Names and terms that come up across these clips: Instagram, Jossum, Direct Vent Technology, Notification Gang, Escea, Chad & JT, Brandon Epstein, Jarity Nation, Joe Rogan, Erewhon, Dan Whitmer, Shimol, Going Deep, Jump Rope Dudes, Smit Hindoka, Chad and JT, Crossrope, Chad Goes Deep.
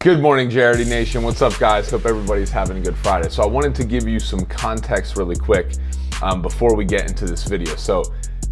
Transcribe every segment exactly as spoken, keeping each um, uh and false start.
Good morning, Jarity Nation. What's up, guys? Hope everybody's having a good Friday. So I wanted to give you some context really quick um, before we get into this video. So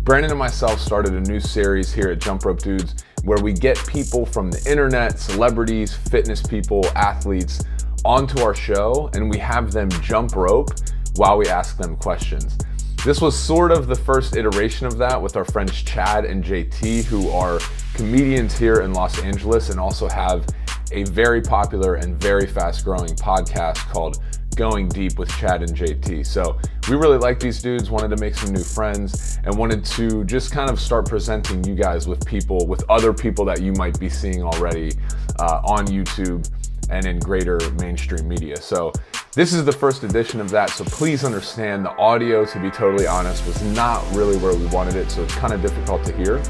Brandon and myself started a new series here at Jump Rope Dudes where we get people from the internet, celebrities, fitness people, athletes onto our show, and we have them jump rope while we ask them questions. This was sort of the first iteration of that with our friends Chad and J T, who are comedians here in Los Angeles and also have a very popular and very fast growing podcast called Going Deep with Chad and J T. So we really like these dudes, wanted to make some new friends, and wanted to just kind of start presenting you guys with people, with other people that you might be seeing already uh, on YouTube and in greater mainstream media. So this is the first edition of that, so please understand the audio, to be totally honest, was not really where we wanted it, so it's kind of difficult to hear.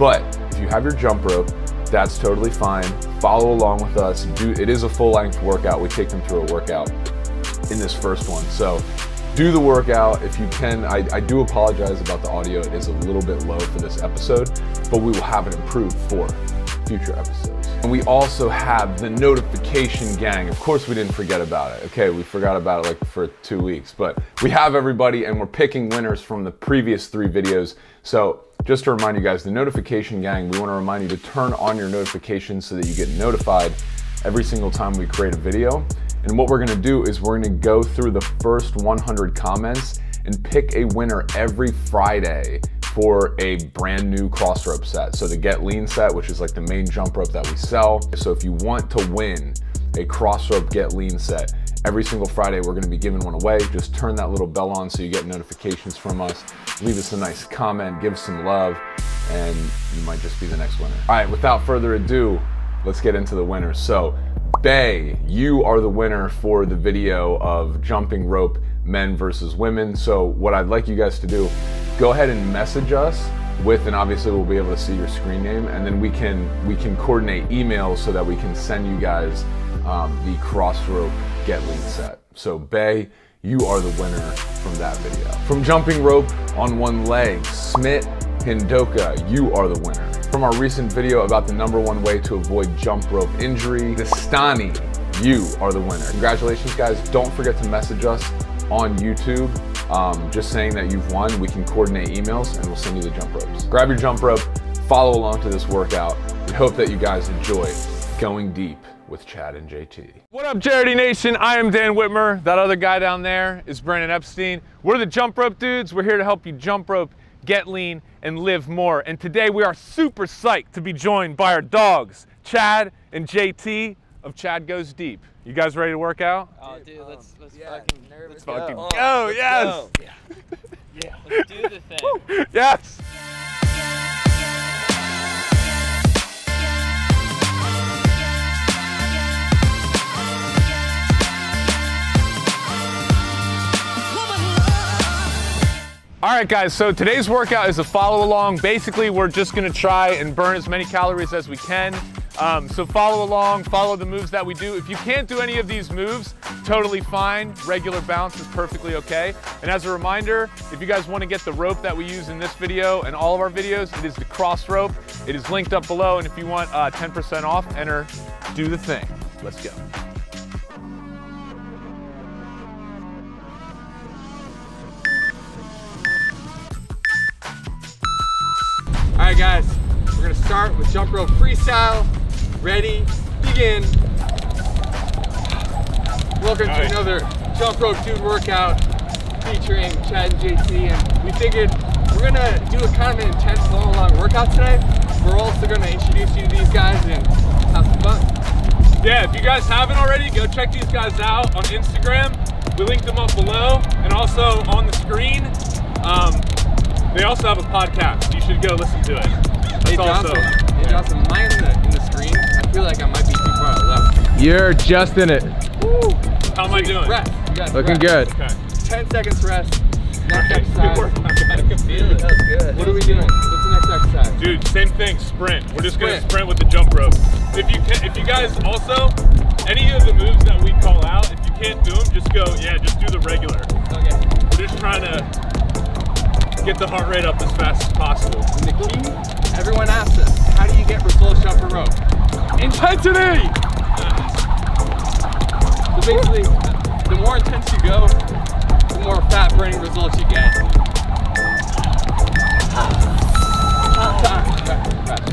But if you have your jump rope, that's totally fine. Follow along with us. Do, it is a full-length workout. We take them through a workout in this first one. So do the workout if you can. I, I do apologize about the audio. It is a little bit low for this episode, but we will have it improved for future episodes. And we also have the notification gang. Of course, we didn't forget about it. Okay, we forgot about it like for two weeks, but we have everybody and we're picking winners from the previous three videos. So just to remind you guys, the notification gang, we want to remind you to turn on your notifications so that you get notified every single time we create a video. And what we're going to do is we're going to go through the first one hundred comments and pick a winner every Friday for a brand new Crossrope set. So the Get Lean set, which is like the main jump rope that we sell. So if you want to win a Crossrope Get Lean set, every single Friday we're gonna be giving one away. Just turn that little bell on so you get notifications from us. Leave us a nice comment, give us some love, and you might just be the next winner. All right, without further ado, let's get into the winners. So Bay, you are the winner for the video of jumping rope men versus women. So what I'd like you guys to do, go ahead and message us with, and obviously we'll be able to see your screen name, and then we can we can coordinate emails so that we can send you guys um, the Crossrope Get Lean set. So Bay, you are the winner from that video. From Jumping Rope on One Leg, Smit Hindoka, you are the winner. From our recent video about the number one way to avoid jump rope injury, Destani, you are the winner. Congratulations, guys. Don't forget to message us on YouTube. Um, just saying that you've won, we can coordinate emails and we'll send you the jump ropes. Grab your jump rope, follow along to this workout. We hope that you guys enjoy Going Deep with Chad and J T. What up, Jarity Nation? I am Dan Whitmer. That other guy down there is Brandon Epstein. We're the Jump Rope Dudes. We're here to help you jump rope, get lean, and live more. And today we are super psyched to be joined by our dogs, Chad and J T of Chad Goes Deep. You guys ready to work out? Oh, dude, let's, let's yeah. fucking nervous. Let's fucking go. go. Let's yes. Go. Yeah. yeah. Let's do the thing. Woo. Yes. All right, guys, so today's workout is a follow along. Basically, we're just gonna try and burn as many calories as we can. Um, so follow along, follow the moves that we do. If you can't do any of these moves, totally fine. Regular bounce is perfectly okay. And as a reminder, if you guys want to get the rope that we use in this video and all of our videos, it is the cross rope. It is linked up below. And if you want uh, ten percent off, enter Do the Thing. Let's go. All right, guys, we're going to start with jump rope freestyle. Ready, begin. Welcome nice. to another Jump Rope Dude workout featuring Chad and J T. And we figured we're gonna do a kind of an intense long, long workout today. We're also gonna introduce you to these guys and have some fun. Yeah, if you guys haven't already, go check these guys out on Instagram. We linked them up below and also on the screen. Um, they also have a podcast. You should go listen to it. That's hey, also. Hey, yeah. Jossum, am I in the, in the screen? I feel like I might be too far left. You're just in it. Woo. How am I doing? Rest. You guys Looking rest. good. Okay. Ten seconds rest. Next okay. exercise. Good I can feel it. That's good. What are we doing? What's the next exercise? Dude, same thing. Sprint. We're just sprint. gonna sprint with the jump rope. If you can, if you guys also, any of the moves that we call out, if you can't do them, just go. Yeah, just do the regular. Okay. We're just trying to get the heart rate up as fast as possible. And the key, everyone asks us, how do you get from full jump rope? Intensity! Uh, basically, the more intense you go, the more fat burning results you get.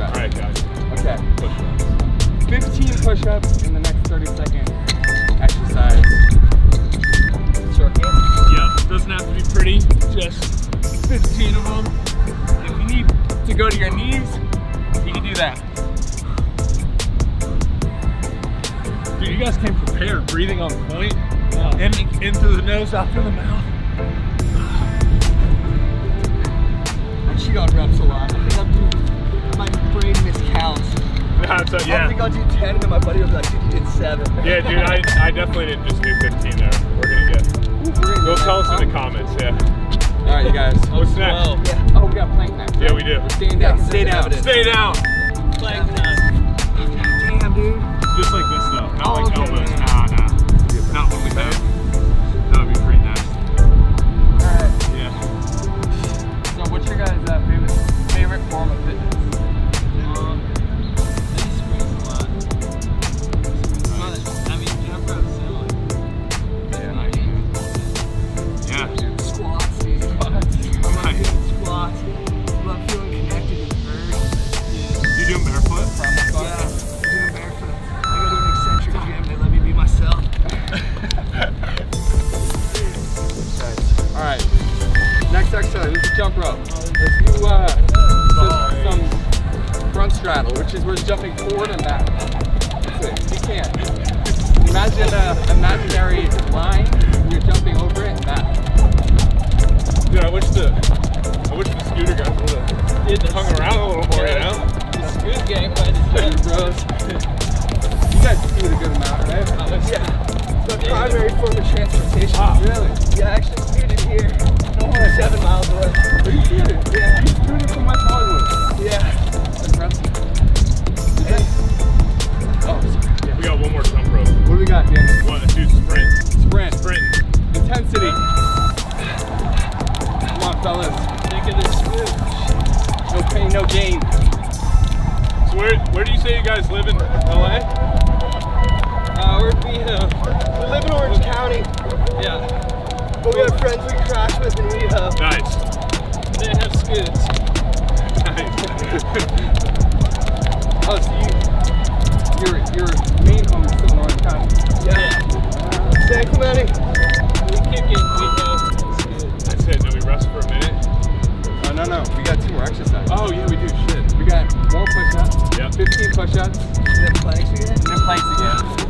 Alright guys. Okay. fifteen push-ups in the next thirty second exercise. Short game. Yep, doesn't have to be pretty, just fifteen of them. If you need to go to your knees, you can do that. Dude, you guys came prepared, breathing on point, wow. in, in through the nose, out through the mouth. She got reps a lot. I think I'm doing, my brain miscounts. So, yeah. I think I'll do ten, and then my buddy was like, dude, you did seven. Yeah, dude, I, I definitely didn't just do fifteen there. We're gonna get. We'll tell us in the comments, yeah. All right, you guys. What's next? Well, yeah. Oh, we got plank next. Yeah, we do. We're staying down. Yeah, stay down. Stay down. Plank down. Damn, dude. Just like this, though. Not oh, like okay. elbows. Nah, nah. Not when we have. That would be pretty nice. All right. Yeah. So, what's your guys' uh, favorite favorite form of fitness? Jump rope. Let's do uh, some front straddle, which is we're jumping forward and back. That's it. You can't. Imagine an imaginary line. You're jumping over it and back. Dude, I wish the I wish the scooter guys would have hung around a little more, you know? The scooter game, but it's bros. You guys scoot a good amount, right? Uh, yeah. The primary form of transportation. Ah. Really? Yeah, I actually scooted here. Seven miles away. Are you shooting? Yeah. You shooting from West Hollywood? Yeah. That's impressive. Hey. Oh, sorry. Yeah. We got one more jump rope. What do we got, Dan? What? Let's do sprint. Sprint. Sprint. Intensity. Come on, fellas. Think of this move. No pain, no gain. So where, where do you say you guys live in L A? Uh, we're in, uh, we live in Orange County. Yeah. But we have friends we crash with and we uh nice. They have scoots. Nice. Oh, so you, your, your main home is still in Orange County. Yeah. yeah. San Clemente. We kick it, we go. That's it, do we rest for a minute? Oh, no, no, we got two more exercises. Oh, yeah, we do, shit. We got more push-ups, yep. fifteen push-ups, and then planks again. And then planks again.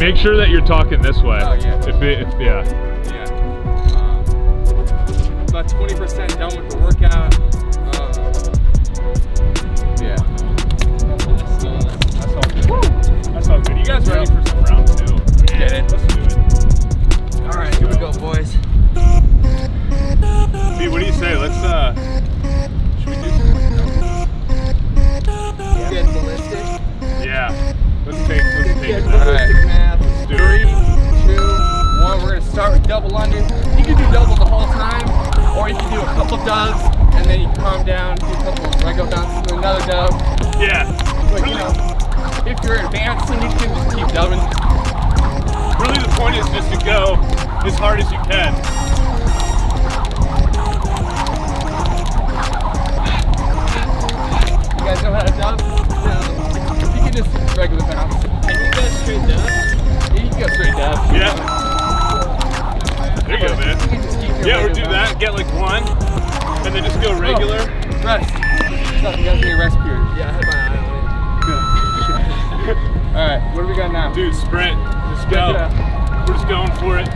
Make sure that you're talking this way. Oh, yeah. If it, if, yeah. Yeah. Um, about twenty percent done with the workout. Uh, yeah. That's all good. Woo! That's all good. You guys ready for some rounds, too? Get it. Let's do it. All right, here we go, boys. Dude, what do you say? Let's, uh, All right. Three, two, one. We're gonna start with double unders. You can do double the whole time, or you can do a couple doves, and then you calm down, do a couple regular doves, do another dove. Yeah. But, you know, if you're advancing, you can just keep dubbing. Really, the point is just to go as hard as you can. You guys know how to dub? No. You can just regular bounce. Can you go straight dub? Yeah, you can go straight dub. Yeah. There you go, man. You can just keep your yeah, or do bounce. That, get like one, and then just go regular. Oh, rest. Stop, you guys need a rest period. Yeah, I had my eye on it. Good. Alright, what do we got now? Dude, sprint. Just go. We're just going for it.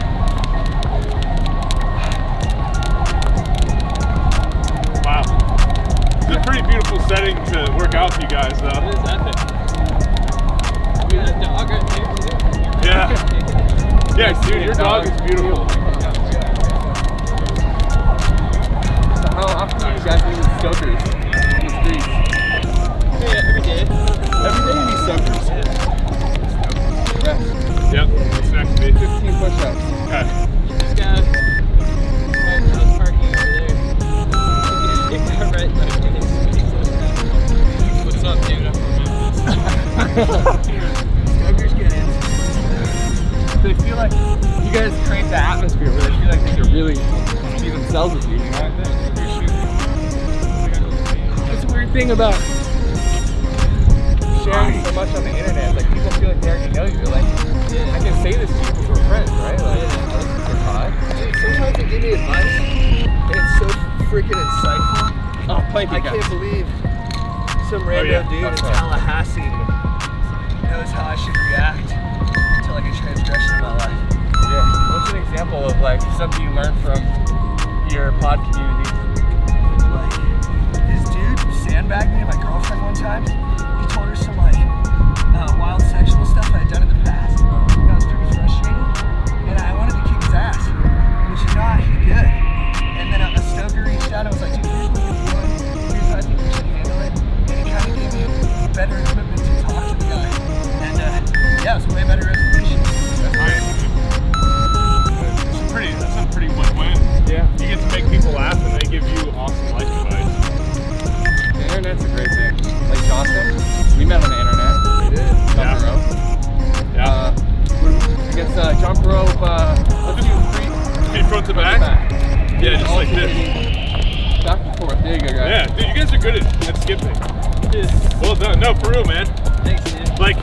Pretty beautiful setting to work out for you guys, though. It is epic. We got a dog right here. Yeah. Yeah, dude, your dog is beautiful. How often do you guys meet with stokers on the streets? Yeah, every day. Every day you meet stokers. Yeah. Yep. What's next to me? fifteen push-ups. Okay. You just got a parking over there. Right there. What's up, dude? I'm from Memphis. Stokers get in. They feel like you guys create the atmosphere where they feel like they can really be themselves with you. That's a weird thing about sharing so much on the internet. Like, people feel like they already know you. They're like, I can say this to you because we're friends, right? Like, I listen to your pod. Dude, sometimes they give me advice, and it's so freaking insightful. Oh, thank you guys. I can't believe. Some random oh, yeah. dude in Tallahassee knows how I should react to like a transgression in my life. Yeah. What's an example of like something you learned from your pod community? Like, this dude sandbagged me and my girlfriend one time. He told her some like uh, wild sexual stuff I had done in the past. And I was pretty frustrated, and I wanted to kick his ass, which is not good. And then a stoker reached out and was like, dude, here's what you're doing. Here's how I think you should handle it. Kind of gave me better equipment to talk to the guy, and uh, yeah, it was way better resolution. That's nice. It's pretty. That's a pretty win-win. Yeah. You get to make people laugh, and they give you awesome life advice. The internet's a great thing. Like Jossum, we met on the internet. We did. Jump Rope. Yeah. Uh, I guess uh, Jump Rope. Uh, let's do three. Feet front to back. back. Yeah, yeah, just like this. Back and forth. There you go, guys. Yeah, dude, you guys are good at, at skipping. Well done. No, for real, man. Thanks, dude. Like,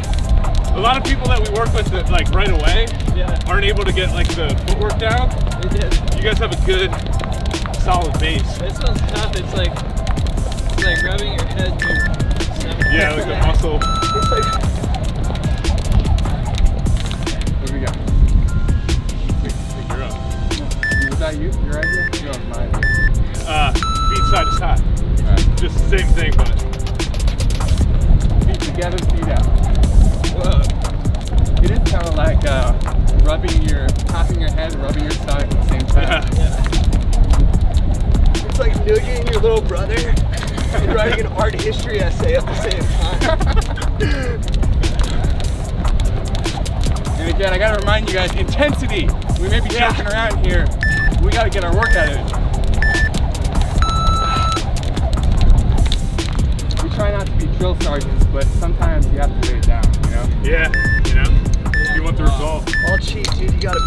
a lot of people that we work with, that, like, right away yeah. aren't able to get, like, the footwork down. They did. You guys have a good, solid base. This one's tough. It's like, it's like rubbing your head through something. Yeah, like the muscle. It's like... What do we got? You're up. Was that you? You're right here? You're on mine. Uh, feet side to side. All right. Just the same thing, but... Together, feet out. Whoa. It is kind of like uh, rubbing your, popping your head, rubbing your stomach at the same time. Yeah. Yeah. It's like noogieing your little brother and writing an art history essay at the same time. And again, I gotta remind you guys, intensity. We may be yeah. joking around here. We gotta get our work out of it. We try not to be drill sergeants, but sometimes you have to lay it down, you know? Yeah, you know? Yeah. You want the result. I'll cheat, dude. You gotta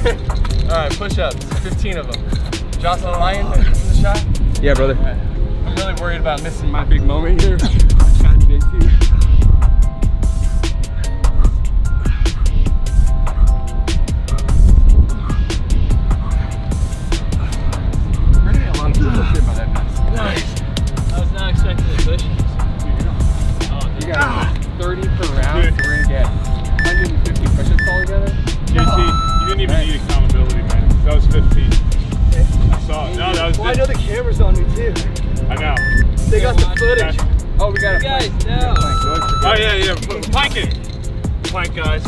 push me. All right, push-ups. fifteen of them. Jocelyn Lyons, oh. the shot? Yeah, brother. Right. I'm really worried about missing my big moment here. Chad and J T. We're getting a lot of bullshit by that mess. Nice. I was not expecting the push. We got thirty per round, dude. So we're gonna get one hundred fifty push-ups all together. J T, oh. you didn't even right. need accountability, man. That was fifteen. Okay. I saw it. No, that was well, I know the camera's on me, too. I know. They got the footage. Back. Oh, we got you a guys, plank. No. Oh, yeah, yeah. Plank it. Plank, guys.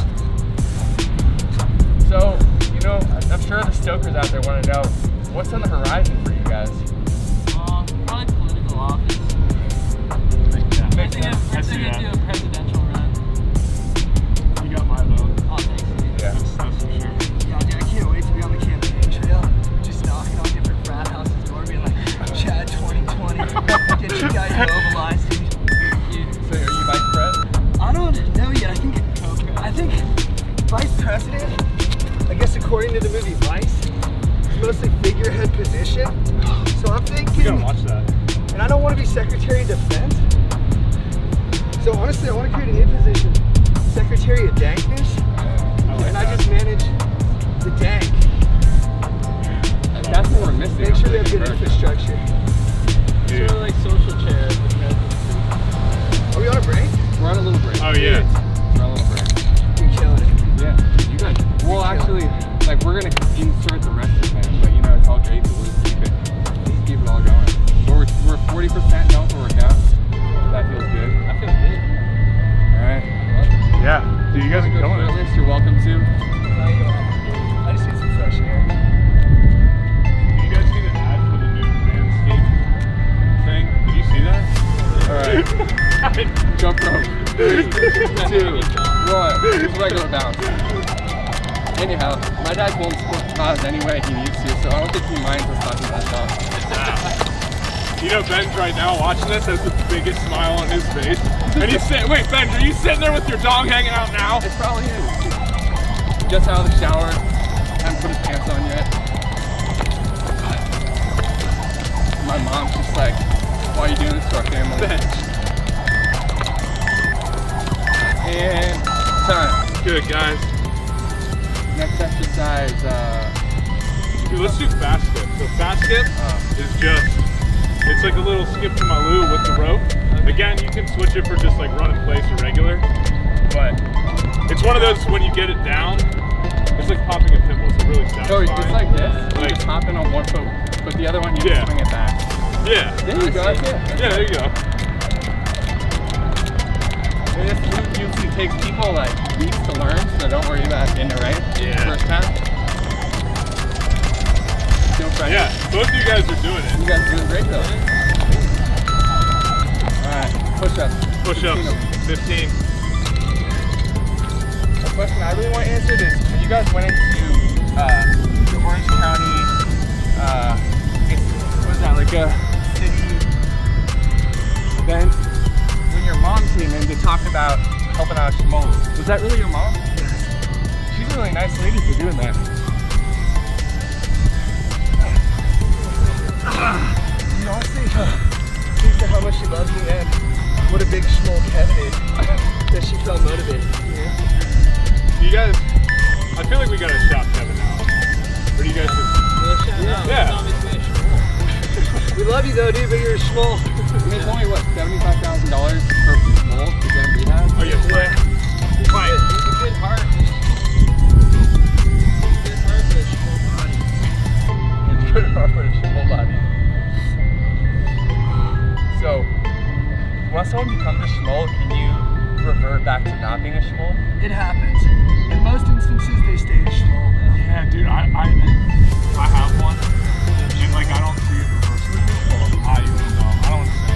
So, you know, I'm sure the stokers out there want to know, what's on the horizon for you guys? Uh, probably political office. We're thinking, we're thinking to do a presidential run. figurehead position. So I'm thinking. You gotta watch that. And I don't want to be Secretary of Defense. So honestly, I want to create a new position, Secretary of Dankness, I like and that. I just manage the dank. That's what we're missing. Make sure they have good infrastructure. Sort of like social chair. Are we on a break? We're on a little break. Oh yeah. We're on a little break. You're killing it. Yeah. You guys. Well, actually, it. like we're gonna insert the rest of it, but you know it's all great. So we'll keep it. We'll keep it all going. But we're forty percent known for workout. That feels good. That feels good. All right. Well, yeah. Dude, you guys are killing it. You're welcome to. I just need some fresh air. You guys see the ad for the new landscape thing? Did you see that? All right. Jump rope. Three, two, one. It's regular bounce. Anyhow, my dad won't sport cars anyway he needs to, so I don't think he minds us talking about that. Wow. You know, Ben's right now watching this has the biggest smile on his face. And he's sitting, wait, Ben, are you sitting there with your dog hanging out now? It's probably him. Just out of the shower. Haven't put his pants on yet. My mom's just like, why are you doing this to our family? Ben. And time. Good, guys. Next exercise. Uh, Dude, let's do fast skip. So fast skip uh, is just, it's like a little skip to my loo with the rope. Again, you can switch it for just like run in place or regular. But it's one of those when you get it down, it's like popping a pimple. It's really satisfying. So it's like this. Like, you just hop in on one foot, but the other one you yeah. can swing it back. Yeah. There you go. Yeah, yeah there you go. This move usually takes people like weeks to learn, so don't worry about getting it right yeah. the first time. Still practice. Yeah, both of you guys are doing it. You guys are doing great though. Alright, push ups. Push ups. fifteen. The question I really want answered is when you guys went into uh, the Orange County, uh, it's, what was that, like a city event? Your mom came in to talk about helping out Shimoli. Was that really your mom? Yes. She's a really nice lady for doing that. Ah, you honestly uh, think of how much she loves me and what a big Shimol Kevin is that she felt motivated. Yeah. You guys, I feel like we got to shop Kevin now. What do you guys think? Yeah. yeah. We love you though, dude, but you're a Shimol. I mean, it's only what, seventy-five thousand dollars per mole to get a rehab? Oh, yeah, yeah. It's right. a, it's a good heart. It's a good heart for a Shimol body. It's a good heart for a Shimol body. So, when someone becomes a Shimol, can you revert back to not being a Shimol? It happens. In most instances, they stay a Shimol. Yeah, dude, I, I, I have one. And, like, I don't see it reversing. I even know. I don't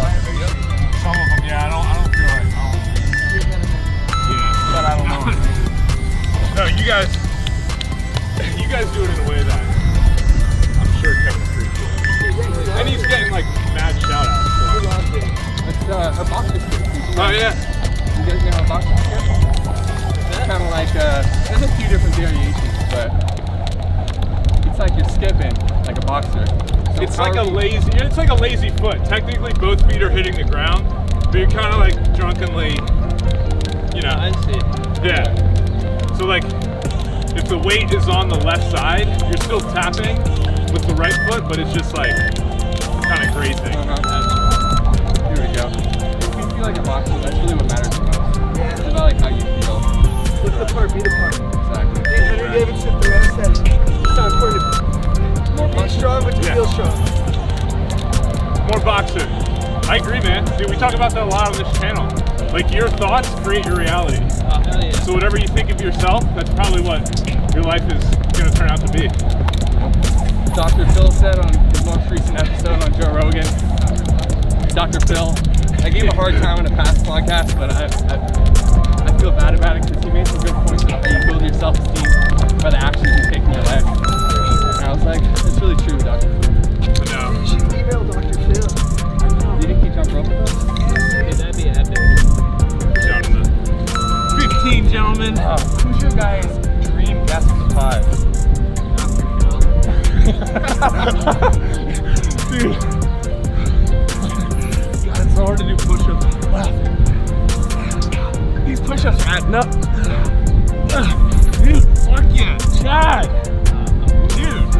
Some of them, yeah, I don't, I don't feel like, I don't yeah, but I don't know. No, you guys, you guys do it in a way that I'm sure Kevin appreciates. And he's getting like mad shout outs. So. It's uh, a boxing skip. Oh yeah. You guys know a boxing skip? It's kind of like, uh, there's a few different variations, but it's like you're skipping like a boxer. So it's like a lazy, it's like a lazy foot. Technically, both feet are hitting the ground, but you're kind of like drunkenly, you know. I see. Yeah. So like, if the weight is on the left side, you're still tapping with the right foot, but it's just like kind of grazing. Uh-huh. Here we go. If you feel like a boxer, that's really what matters the most. Yeah. It's about like how you feel. What's the part? Be the part. Exactly. Hey, Henry right. Davidson threw out that it's not important. Be strong, but you yeah. feel strong. More boxer. I agree, man. Dude, we talk about that a lot on this channel. Like, your thoughts create your reality. Uh, hell yeah. So whatever you think of yourself, that's probably what your life is going to turn out to be. Doctor Phil said on the most recent episode on Joe Rogan, Doctor Phil, I gave him a hard time on a past podcast, but I, I, I feel bad about it because he made some good points about how you build your self-esteem by the actions you take in your life. I was like, it's really true, Doctor Phil. No. You should email Doctor Phil. You think he jumped rope with us? Yeah, that'd be epic. Gentlemen. fifteen, gentlemen. Uh, who's your guys' dream guest of five? Doctor Phil. Dude. God, it's so hard to do push-ups. Wow. These push-ups adding up. Dude, fuck yeah, Chad. Dude,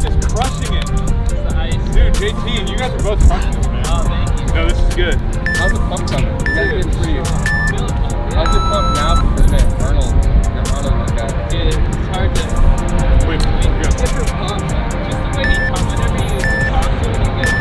just crushing it. Dude, J T, and you guys are both crushing it, man. Oh, thank you. No, this is good. How's the pump coming? You guys are getting free. How's the pump now since there's an internal, internal like that? Dude, it's hard to... Wait, wait, different pumps. Just the way he pumps. Whenever you talk to him, you get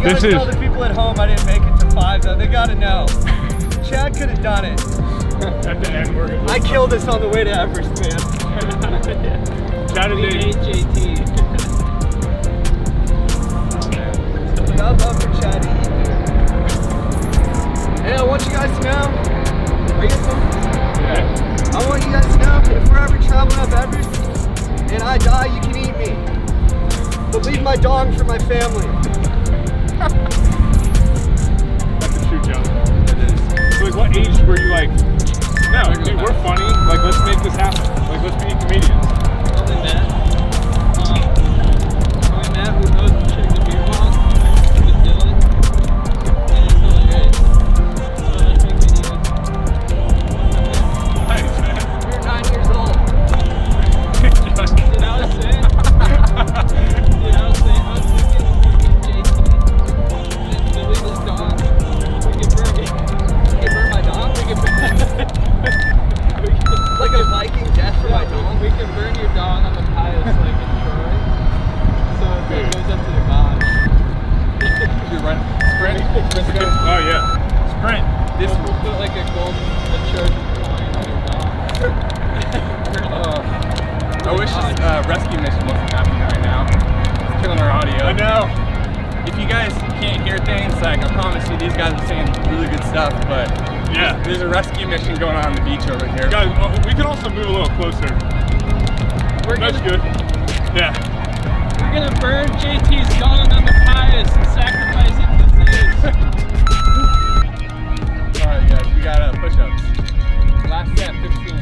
This is... I tell the people at home I didn't make it to five though. They gotta know. Chad could have done it. At the end, we're gonna I killed this on the way to Everest, man. Chad and J T. I love for Chad to eat. Hey, I want you guys to know. Are you yeah. I want you guys to know that if we're ever traveling up Everest and I die, you can eat me. But leave my dog for my family. That's a true joke. It is. So like what age were you like, no, dude, we're funny, like let's make this happen. Like let's be comedians. Other than that, um, other than that, we both checked the beer box with Dylan. And it's hilarious. So let's make videos. Nice, man. We were nine years old. Did I was saying? Did I was saying? I was thinking. Like a Viking death for my dog? We can burn your dog on the piles like in Troy. So it goes up to the gods. You're running. Sprint? Sprint? Oh yeah. Sprint. This will put like a golden, a Trojan coin on your dog. I wish this uh, rescue mission wasn't happening right now. It's killing our audio. I know. If you guys can't hear things, like I promise you these guys are saying really good stuff, but yeah, there's a rescue mission going on on the beach over here. Guys, we can also move a little closer. We're That's gonna, good. Yeah. We're going to burn J T's dog on the pious and sacrifice it to Zeus. Alright guys, we got uh, push-ups. Last step, fifteen.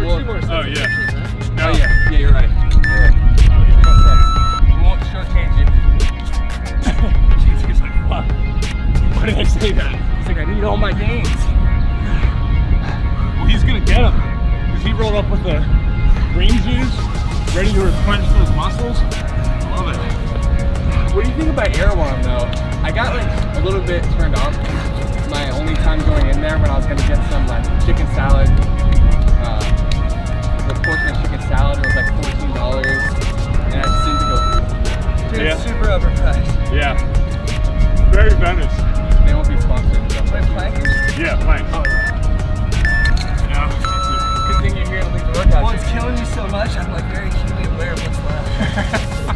We'll, two more steps. Oh yeah. fifteen, huh? Oh yeah. Yeah, you're right. You're right. We won't shortchange you. J T's like, fuck. Why did I say that? Like I need all my gains. Well, he's gonna get them because he rolled up with the green juice, ready to replenish those muscles. Love it. What do you think about Erewhon though? I got like a little bit turned off. My only time going in there when I was gonna get some like chicken salad, uh, the portion of chicken salad it was like fourteen dollars, and I just seemed to go through. Dude, yeah. It's super overpriced. Yeah. Very Venice. They won't be sponsored. Wait, planks? Yeah, planks. Oh, yeah. Good thing you're here to leave the workout. Well, it's killing me so much, I'm like very keenly aware of what's left.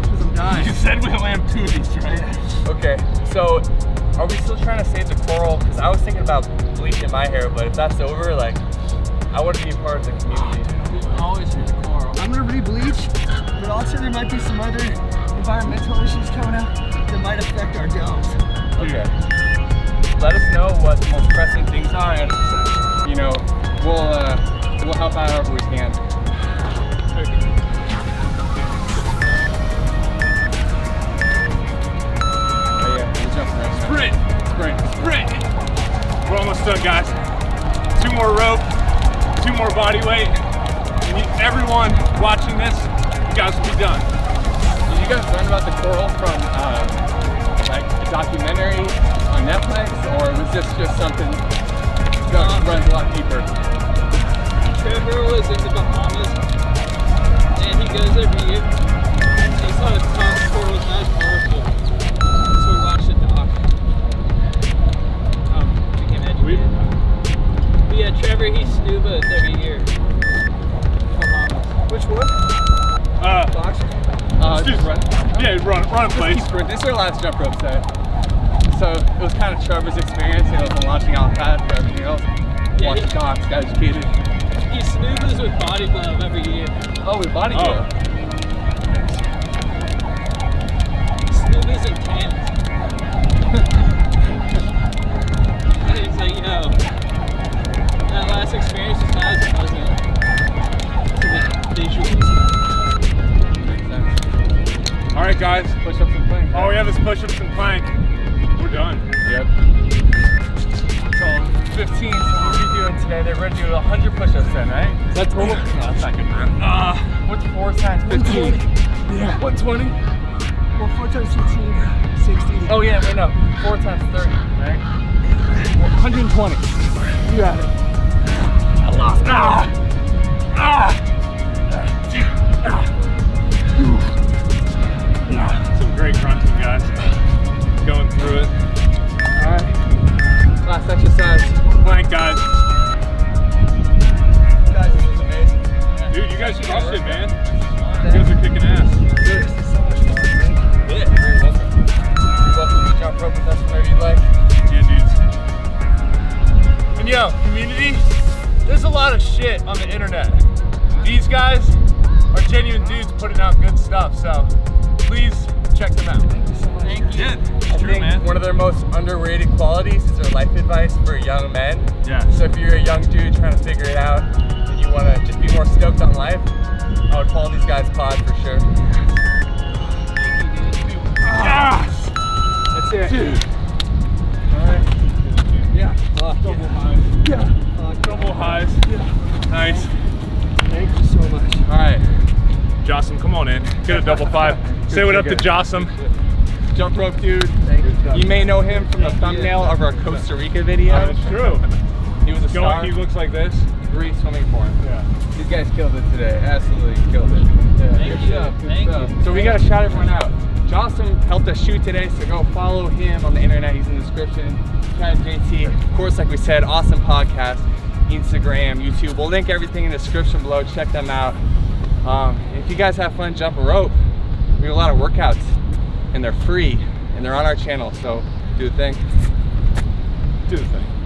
Because I'm dying. You said we only have two of these, right? Okay, so are we still trying to save the coral? Because I was thinking about bleaching my hair, but if that's over, like, I want to be a part of the community. Oh, dude, we can always save the coral. I'm going to re-bleach, but also there might be some other environmental issues coming up. It might affect our jobs. Okay. Let us know what the most pressing things are, and you know, we'll uh, we'll help out however we can. Okay. Oh yeah, we're jumping right now. Sprint, sprint, sprint. We're almost done, guys. Two more rope, two more body weight. I need everyone watching this, you guys will be done. Did you guys learn about the coral from? Uh, It's just something that uh, runs a lot deeper. Trevor was in the Bahamas, and he goes every year. He saw the top four was not powerful, so we watched a doc. Um, we can educate him. But yeah, Trevor, he snubas every year. Bahamas. Which one? Uh, uh just, run. Yeah, run, run a place. This is their last jump rope set. So it was kind of Trevor's experience, you know, launching out fast for everything else. Yeah, watch the docs, got educated. He snoozes with body glove every year. Oh, with body glove? Oh. Snoozes and cans. And he's like, you know, that last experience is not as pleasant. It's a visual. Makes sense. Alright, guys. Push ups and plank. Oh, yeah, let's push ups and plank. We're done. Yep. So fifteen, so what are we doing today? They're going to do one hundred push-ups then, right? Is that total? No, that's not good, man. Uh, What's four times fifteen? Yeah. one twenty? Well, four times fifteen, sixty. Oh, yeah, wait, no. four times thirty, right? one hundred twenty. You got it. I lost. Ah! Ah! Ah! Ah! Some great crunching, guys. Going through it. Alright. Last exercise. Plank, guys. Guys, this is amazing. Yeah. Dude, you guys should watch it, man. You guys are kicking ass. Dude, this is so much fun. Yeah. You're welcome. You're welcome to jump rope with us whenever you like. Yeah, dudes. And yo, community, there's a lot of shit on the internet. These guys are genuine dudes putting out good stuff, so please check them out. Thank you. Yeah, it's I true, think man. One of their most underrated qualities is their life advice for young men. Yeah. So if you're a young dude trying to figure it out and you want to just be more stoked on life, I would follow these guys' pod for sure. Thank you, dude. Ah. That's it. Dude. All right. Yeah. Uh, double yeah. highs. Yeah. Uh, double highs. Yeah. Nice. Thank you so much. All right. Jossum, come on in. Get a double five. Say what up good. to Jossum. Jump Rope Dude. You may know him from the thumbnail of our Costa Rica video. Oh, that's true. He was a star. He looks like this. Three swimming for him. Yeah. These guys killed it today. Absolutely killed it. Yeah. Thank good you. Stuff. Good Thank stuff. You. So we gotta shout everyone out. Jossum helped us shoot today, so go follow him on the internet. He's in the description. Chad and J T. Of course, like we said, awesome podcast, Instagram, YouTube. We'll link everything in the description below. Check them out. Um, if you guys have fun jumping rope, we do a lot of workouts. And they're free, and they're on our channel, so do the thing. Do the thing.